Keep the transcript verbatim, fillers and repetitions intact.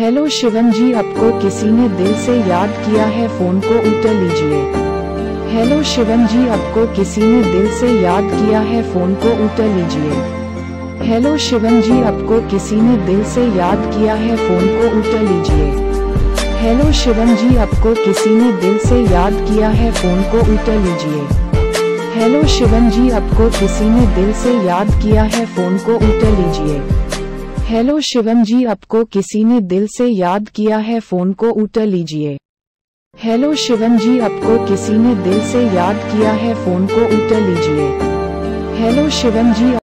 Hello Shivam जी, आपको किसी ने दिल से याद किया है, फोन को उठा लीजिए। हेलो शिवम जी, आपको किसी ने दिल से याद किया है, फोन को उठा लीजिए। हेलो शिवम जी, आपको किसी ने दिल से याद किया है, फोन को उठा लीजिए। हेलो शिवम जी, आपको किसी ने दिल से याद किया है, फोन को उठा लीजिए। हेलो शिवम जी, आपको किसी ने दिल से याद किया है, फोन को उठा लीजिए। हेलो शिवम जी, आपको किसी ने दिल से याद किया है, फोन को उठा लीजिए। हेलो शिवम जी, आपको किसी ने दिल से याद किया है, फोन को उठा लीजिए। हेलो शिवम जी।